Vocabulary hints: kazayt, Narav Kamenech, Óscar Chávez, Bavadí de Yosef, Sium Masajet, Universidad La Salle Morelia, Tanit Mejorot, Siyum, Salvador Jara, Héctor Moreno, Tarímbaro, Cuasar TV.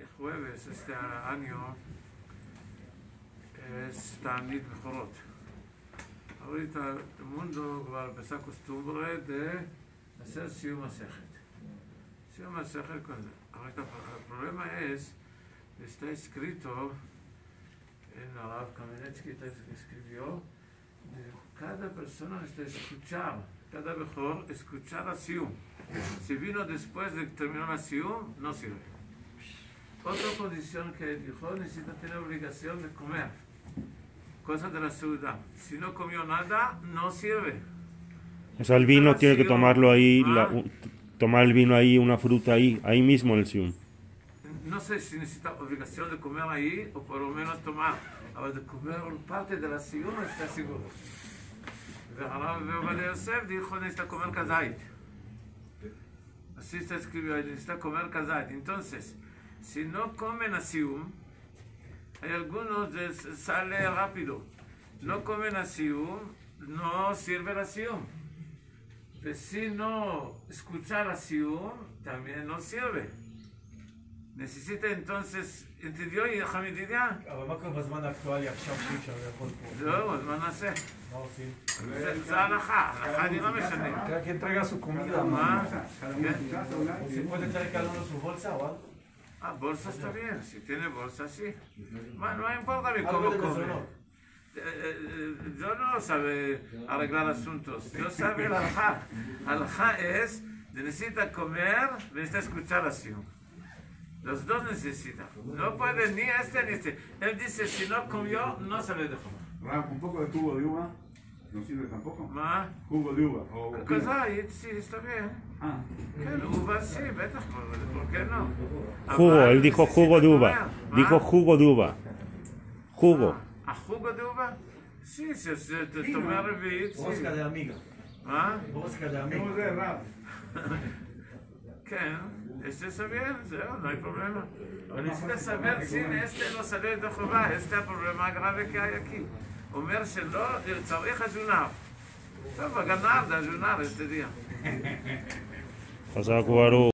el jueves este año es Tanit Mejorot. Ahorita el mundo va a empezar costumbre de hacer Sium Masajet. Sium Masajet, ahorita el problema es, está escrito en Narav Kamenech, que escribió, cada persona está escuchando, cada mejor escuchar a Sium. Si vino después de terminar la Sium, no sirve. Otra condición que dijo, necesita tener obligación de comer, cosas de la ciudad. Si no comió nada, no sirve. O sea, el vino tiene que tomarlo ahí, tomar el vino ahí, una fruta ahí, ahí mismo en el Sium. No sé si necesita obligación de comer ahí o por lo menos tomar, pero de comer parte de la Sium está seguro. Bavadí de Yosef dijo, necesita comer kazayt. Así está escrito, necesita comer kazayt. Entonces, si no comen a Sium, hay algunos que sale rápido. No comen a Sium, no sirve la Sium. Pero si no escuchar a Sium, también no sirve. Necesita entonces, ¿entendió? Y Hamididia. אבל מה קורה בזמן האקטואלי עכשיו שאפשר לאכול פה? לא, אז מה נעשה? מה עושים? זה ההלכה, ההלכה אני לא משנה. רק אנטרגה סוכומיה. מה? עושים פה יותר קלון לסו בולסה, אבל? אה, בולסה סתביר, שתהנה בולסה שי. מה עם פורטה מקום מקום? זה לא סבל הרגלל הסונטוס, זה סבל הלכה. הלכה אס, נסיתה קומר ונסיתה סקוצה לסיום. Los dos necesitan. No puede ni este ni este. Él dice, si no comió, no se le dejó. Un poco de jugo de uva no sirve tampoco. ¿Más? Jugo de uva. Kazayt, sí, está bien. Ah. Uva sí, vete, ¿por qué no? Jugo, él dijo jugo de uva. Dijo jugo de uva. Jugo. ¿A jugo de uva? Sí, se toma revit. Bosca de amigo. ¿Ah? Bosca de amigo. Jugo de rabo. ¿Qué? Este está bien, no hay problema. Necesita saber si este no sale de Jehová. Este es el problema grave que hay aquí. Omer Shelo, el Tzarech ayunar. Ganar de ayunar este día.